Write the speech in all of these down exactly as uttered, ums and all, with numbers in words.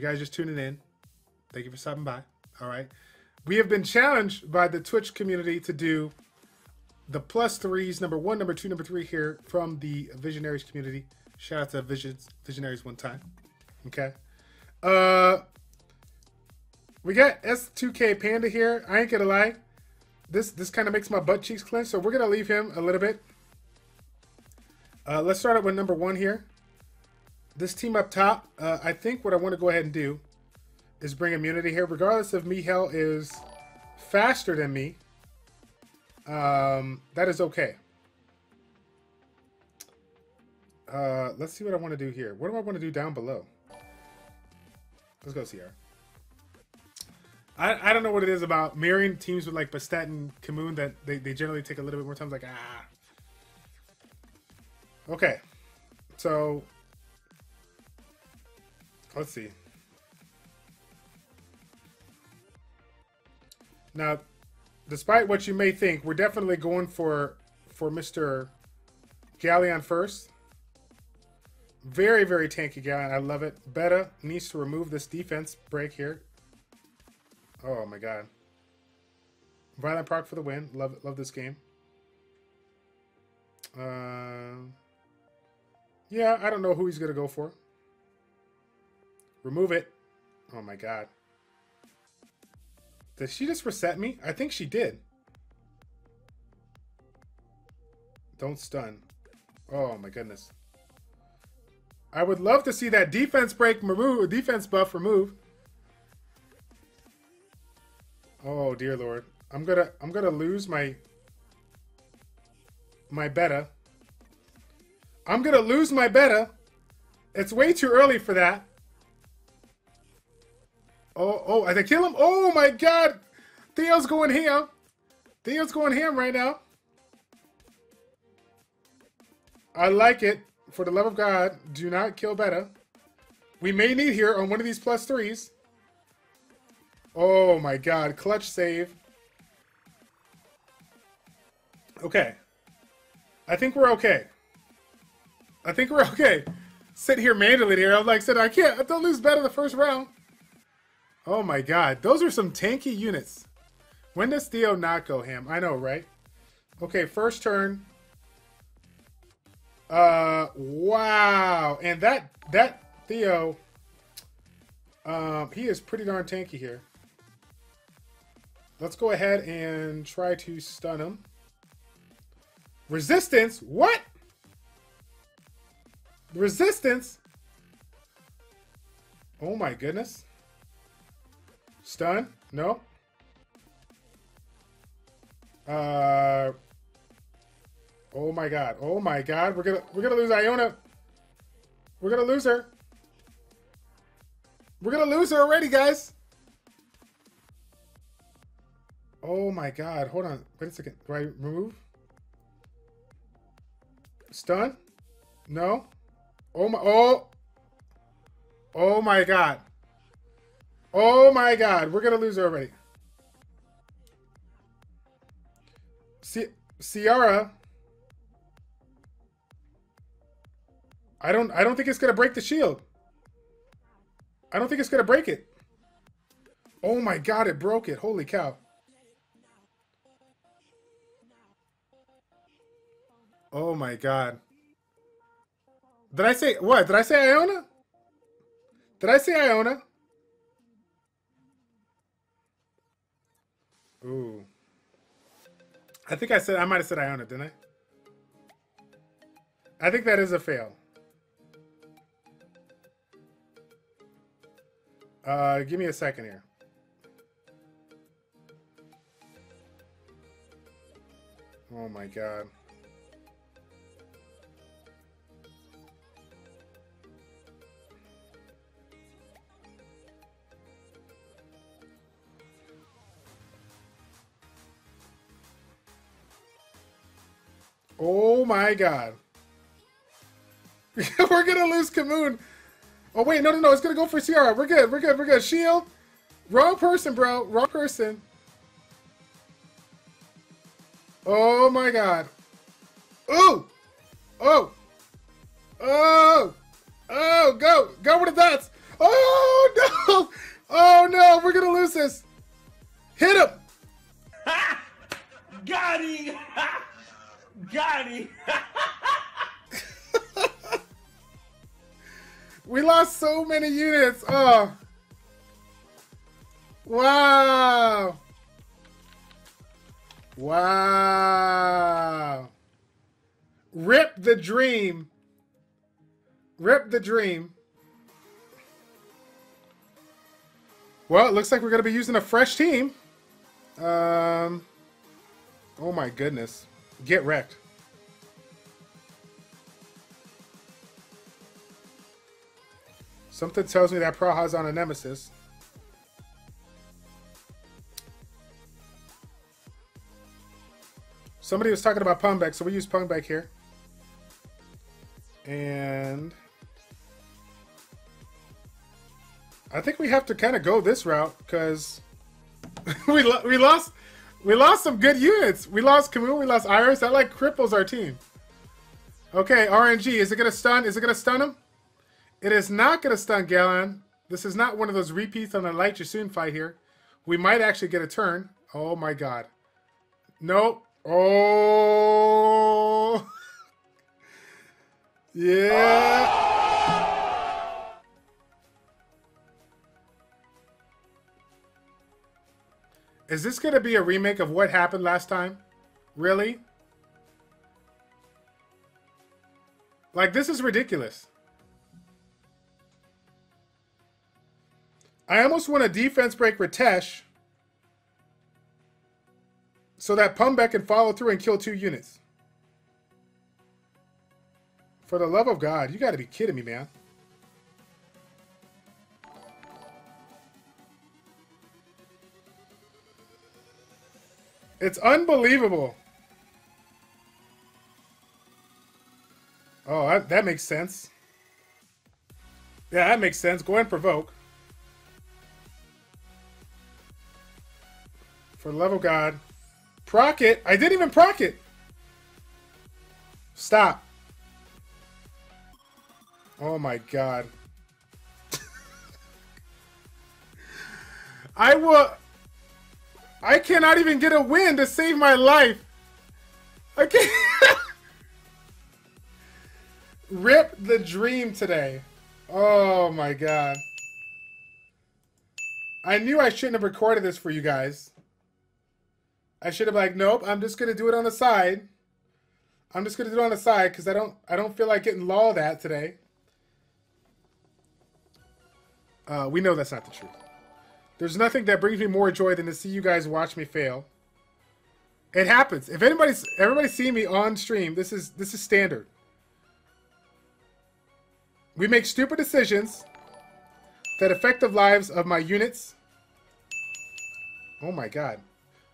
you guys just tuning in, thank you for stopping by. All right. We have been challenged by the Twitch community to do the plus threes, number one, number two, number three here from the Visionaries community. Shout out to Visions, Visionaries one time. Okay. Uh, we got S two K Panda here. I ain't gonna lie. This this kind of makes my butt cheeks clench, so we're gonna leave him a little bit. Uh, let's start up with number one here. This team up top, uh, I think what I want to go ahead and do is bring immunity here, regardless if Mihail is faster than me. Um, that is okay. Uh, let's see what I want to do here. What do I want to do down below? Let's go, Sierra. I, I don't know what it is about marrying teams with like Bastet and Khmun that they, they generally take a little bit more time. It's like, ah. Okay. So, let's see. Now, despite what you may think, we're definitely going for for Mister Galleon first. Very, very tanky Galleon. I love it. Beta needs to remove this defense break here. Oh, my God. Violent proc for the win. Love love this game. Uh, yeah, I don't know who he's going to go for. Remove it. Oh, my God. Did she just reset me? I think she did. Don't stun. Oh my goodness. I would love to see that defense break remove, defense buff remove. Oh dear Lord. I'm gonna I'm gonna lose my my beta. I'm gonna lose my beta. It's way too early for that. Oh, oh, I think kill him. Oh, my God. Theo's going ham. Theo's going ham right now. I like it. For the love of God, do not kill Beta. We may need here on one of these plus threes. Oh, my God. Clutch save. Okay. I think we're okay. I think we're okay. Sit here mandally here. I'm like, said I can't. I don't lose Beta the first round. Oh my God, those are some tanky units. When does Theo not go ham? I know, right? Okay, first turn. Uh, wow, and that that Theo, um, he is pretty darn tanky here. Let's go ahead and try to stun him. Resistance? What? Resistance? Oh my goodness. Stun? No. Uh. Oh my God! Oh my God! We're gonna we're gonna lose Iona. We're gonna lose her. We're gonna lose her already, guys. Oh my God! Hold on. Wait a second. Do I remove? Stun? No. Oh my! Oh. Oh my God. Oh my God, we're gonna lose her already. C Ciara. I don't I don't think it's gonna break the shield. I don't think it's gonna break it. Oh my God, it broke it. Holy cow. Oh my God. Did I say what? Did I say Iona? Did I say Iona? Ooh. I think I said, I might have said Iona, didn't I? I think that is a fail. Uh, give me a second here. Oh my God. Oh my God. We're gonna lose Khmun. Oh wait, no, no, no, it's gonna go for Sierra. We're good, we're good, we're good. Shield. Wrong person, bro. Wrong person. Oh my God. Oh! Oh! Oh! Oh! Go! Go with the dots! Oh no! Oh no! We're gonna lose this. Hit him! Ha! Got him! Ha! Got him! We lost so many units. Oh! Wow! Wow! Rip the dream. Rip the dream. Well, it looks like we're going to be using a fresh team. Um, oh my goodness. Get wrecked. Something tells me that Praha's on a nemesis. Somebody was talking about Pungbaek, so we use Pungbaek here. And I think we have to kind of go this route because we lo we lost we lost some good units. We lost Khmun, we lost Iris. That like cripples our team. Okay, R N G. Is it gonna stun? Is it gonna stun him? It is not gonna stun Galen. This is not one of those repeats on the light Chasun fight here. We might actually get a turn. Oh my god. Nope. Oh. Yeah. Oh! Is this going to be a remake of what happened last time? Really? Like, this is ridiculous. I almost want to defense break Ritesh so that Pungbaek can follow through and kill two units. For the love of God, you got to be kidding me, man. It's unbelievable. Oh, I, that makes sense. Yeah, that makes sense. Go ahead and provoke. For the love of God. Proc it. I didn't even proc it. Stop. Oh my God. I will... I cannot even get a win to save my life. I can't. Rip the dream today. Oh my God. I knew I shouldn't have recorded this for you guys. I should have been like, nope, I'm just gonna do it on the side. I'm just gonna do it on the side because I don't I don't feel like getting lawed at today. Uh, we know that's not the truth. There's nothing that brings me more joy than to see you guys watch me fail. It happens. If anybody's everybody's seeing me on stream, this is this is standard. We make stupid decisions that affect the lives of my units. Oh my God.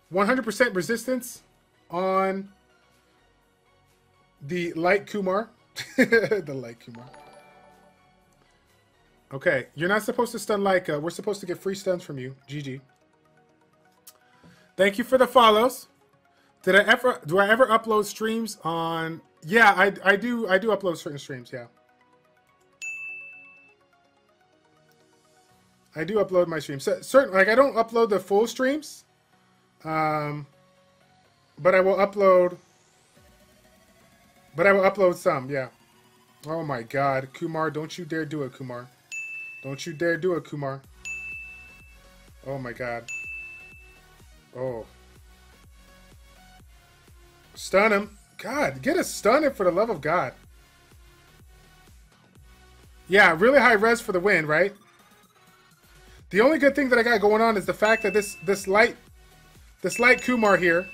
one hundred percent resistance on the light Kumar. The light Kumar. Okay, you're not supposed to stun Laika. We're supposed to get free stuns from you. G G. Thank you for the follows. Did I ever do I ever upload streams on? Yeah, I I do I do upload certain streams, yeah. I do upload my streams. So, certain like I don't upload the full streams. Um but I will upload But I will upload some, yeah. Oh my God, Kumar, don't you dare do it, Kumar. Don't you dare do it, Kumar. Oh my God. Oh. Stun him. God, get us stunned for the love of God. Yeah, really high res for the win, right? The only good thing that I got going on is the fact that this this light this light Kumar here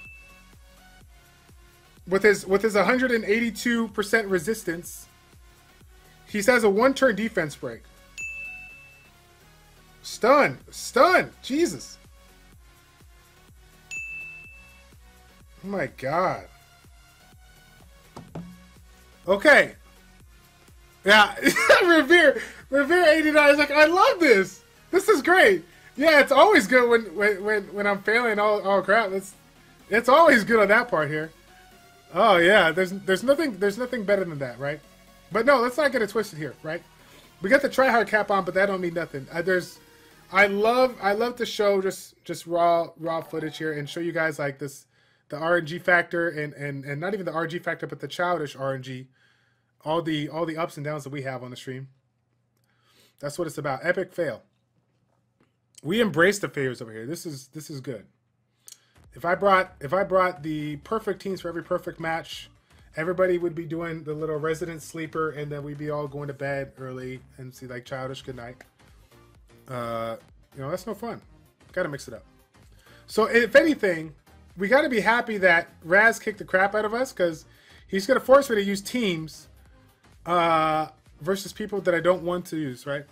with his with his one hundred eighty-two percent resistance, he has a one-turn defense break. Stun! Stun! Jesus! Oh my God. Okay. Yeah, Revere, Revere eighty-nine is like, I love this. This is great. Yeah, it's always good when when when, when I'm failing. All all crap. It's it's always good on that part here. Oh yeah, there's there's nothing there's nothing better than that, right? But no, let's not get it twisted here, right? We got the tryhard cap on, but that don't mean nothing. Uh, there's, I love, I love to show just just raw raw footage here and show you guys like this, the R N G factor and and and not even the R N G factor, but the childish R N G, all the all the ups and downs that we have on the stream. That's what it's about. Epic fail. We embrace the failures over here. This is this is good. If I brought if I brought the perfect teams for every perfect match, everybody would be doing the little resident sleeper, and then we'd be all going to bed early and see like childish goodnight. Uh, you know, that's no fun. Got to mix it up. So if anything, we got to be happy that Raz kicked the crap out of us, because he's going to force me to use teams uh, versus people that I don't want to use, right?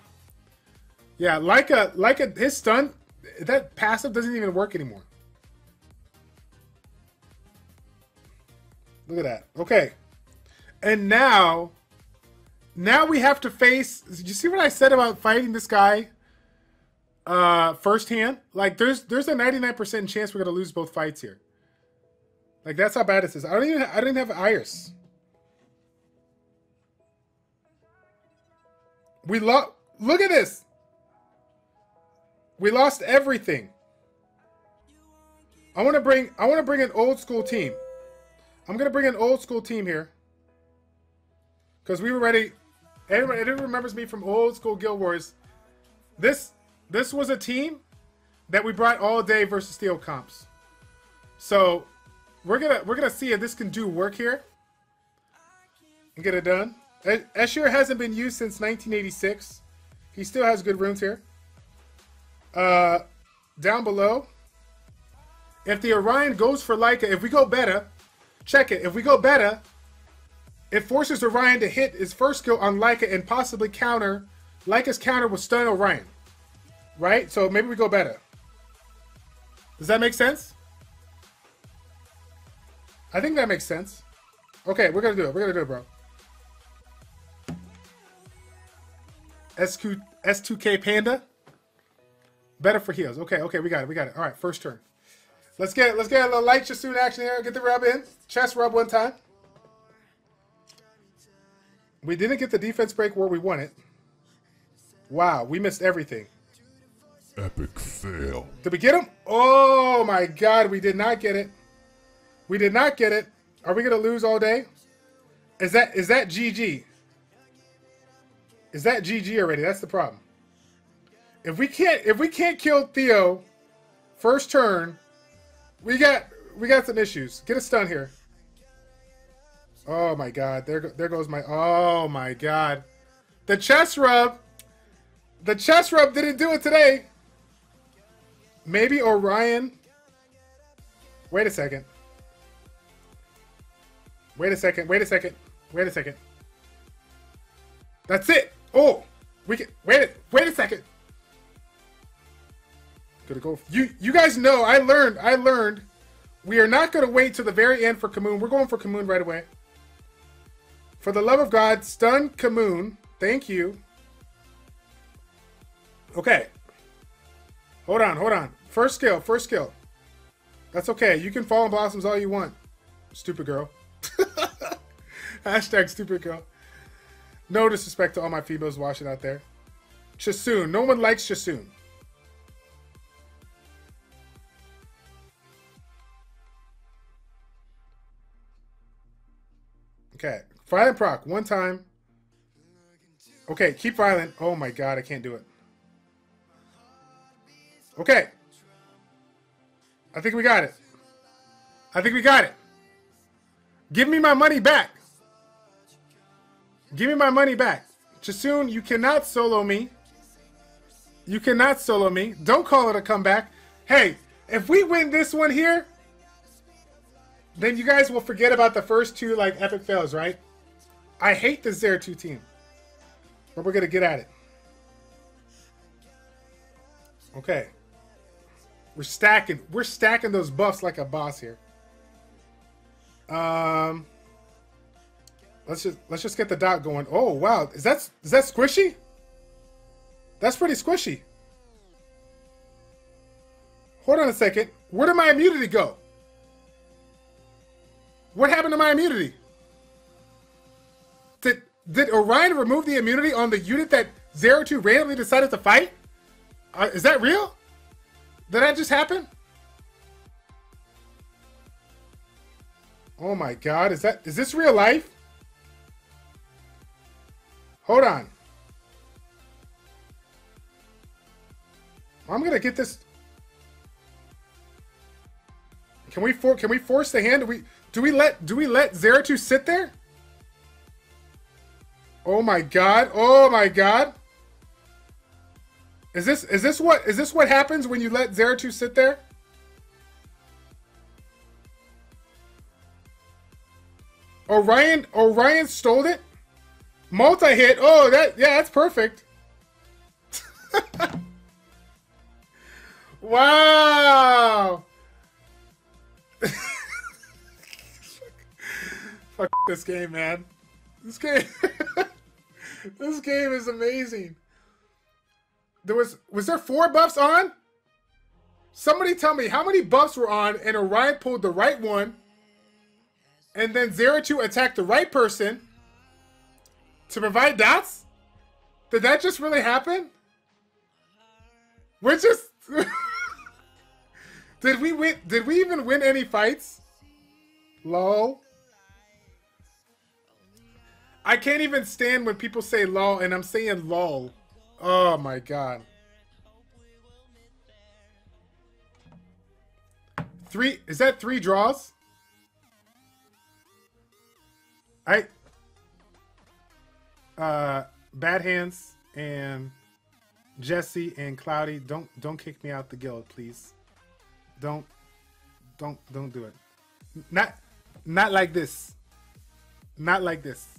Yeah, Laika, Laika, his stun, that passive doesn't even work anymore. Look at that. Okay. And now, now we have to face, did you see what I said about fighting this guy uh, firsthand? Like there's there's a ninety-nine percent chance we're going to lose both fights here. Like that's how bad it is. I don't even, I didn't have Iris. We lost, look at this. We lost everything. I want to bring, I want to bring an old school team. I'm going to bring an old school team here because we were ready. Everybody, everybody remembers me from old school Guild Wars. This this was a team that we brought all day versus Theo comps. So we're gonna we're gonna see if this can do work here and get it done. Escher hasn't been used since nineteen eighty-six. He still has good runes here. Uh, down below, if the Orion goes for Laika, if we go Beta. Check it. If we go Beta, it forces Orion to hit his first skill on Laika and possibly counter. Laika's counter will stun Orion. Right? So maybe we go Beta. Does that make sense? I think that makes sense. Okay, we're going to do it. We're going to do it, bro. S two K Panda. Beta for heals. Okay, okay, we got it. We got it. All right, first turn. Let's get let's get a little light Chasun action here. Get the rub in. Chest rub one time. We didn't get the defense break where we won it. Wow, we missed everything. Epic fail. Did we get him? Oh my god, we did not get it. We did not get it. Are we gonna lose all day? Is that is that G G? Is that G G already? That's the problem. If we can't if we can't kill Theo first turn. We got we got some issues. Get a stun here. Oh my god, there there goes my oh my god. The chest rub. The chest rub didn't do it today. Maybe Orion. Wait a second. Wait a second. Wait a second. Wait a second. That's it. Oh, we can wait. Wait a second. Gonna go. You you guys know I learned I learned we are not gonna wait till the very end for Khmun. We're going for Khmun right away. For the love of God, stun Khmun. Thank you. Okay. Hold on, hold on. First skill, first skill. That's okay. You can fall in blossoms all you want. Stupid girl. Hashtag stupid girl. No disrespect to all my females watching out there. Chasun. No one likes Chasun. Okay, violent proc, one time. Okay, keep violent. Oh my god, I can't do it. Okay. I think we got it. I think we got it. Give me my money back. Give me my money back. Chasun, you cannot solo me. You cannot solo me. Don't call it a comeback. Hey, if we win this one here, then you guys will forget about the first two like epic fails, right? I hate the Zer two team, but we're gonna get at it. Okay, we're stacking, we're stacking those buffs like a boss here. Um, let's just let's just get the dot going. Oh wow, is that is that squishy? That's pretty squishy. Hold on a second. Where did my immunity go? What happened to my immunity? Did did Orion remove the immunity on the unit that Zeratu randomly decided to fight? Uh, is that real? Did that just happen? Oh my god, is that is this real life? Hold on. I'm gonna get this. Can we for can we force the hand? Do we do we let do we let Zeratu sit there? Oh my god. Oh my god. Is this is this what is this what happens when you let Zeratu sit there? Orion Orion stole it. Multi-hit. Oh, that yeah, that's perfect. Wow. Fuck this game, man. This game This game is amazing. There was was there four buffs on? Somebody tell me how many buffs were on and Orion pulled the right one. And then Zeratu attacked the right person to provide dots? Did that just really happen? We're just Did we win did we even win any fights? Lol. I can't even stand when people say lol and I'm saying lol. Oh my god. Three is that three draws? I uh Bad Hands and Jesse and Cloudy, don't don't kick me out the guild, please. Don't don't don't do it. Not not like this. Not like this.